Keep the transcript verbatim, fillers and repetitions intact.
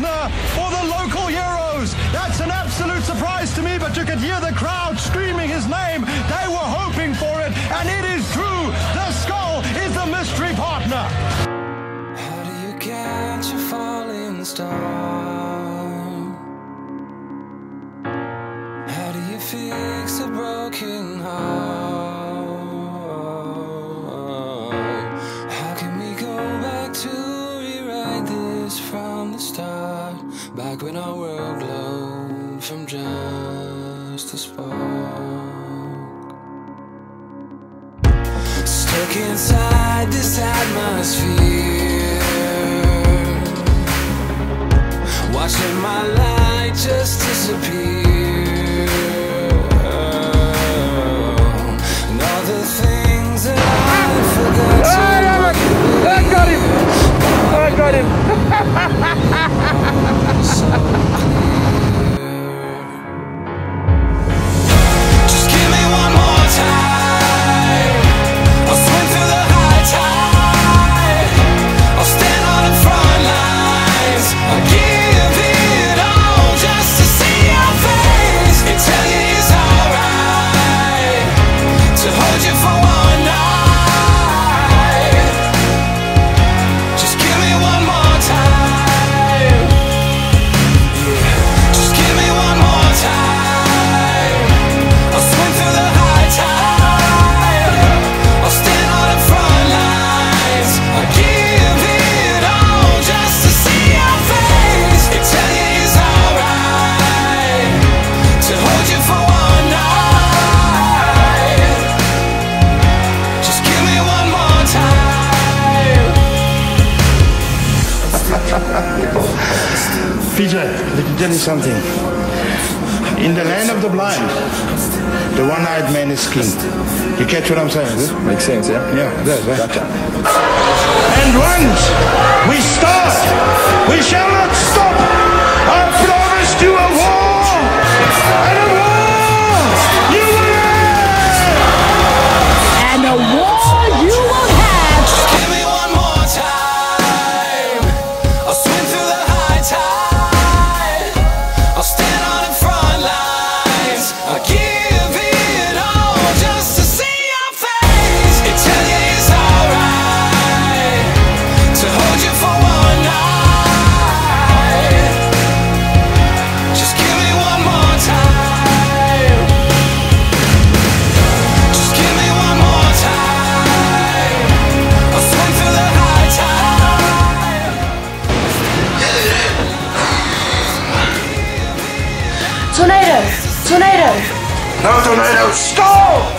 partner for the local Euros. That's an absolute surprise to me, but you could hear the crowd screaming his name. They were hoping for it, and it is true. The Skull is the mystery partner. How do you catch a falling star? How do you fix a broken heart? Back when our world glowed from just a spark, stuck inside this atmosphere, watching my light just disappear, and all the things that I forgot to remember. I got him! I got him! P J, let me tell you something. In the land of the blind, the one-eyed man is king. You catch what I'm saying? Huh? Makes sense, yeah? Yeah, that's right. Gotcha. And once we start, we shall not stop. I promise you a war and a war you will have. And a war you will have. Just give me one more time. I'll swim through the high tide. Tornado! No tornado! Skull!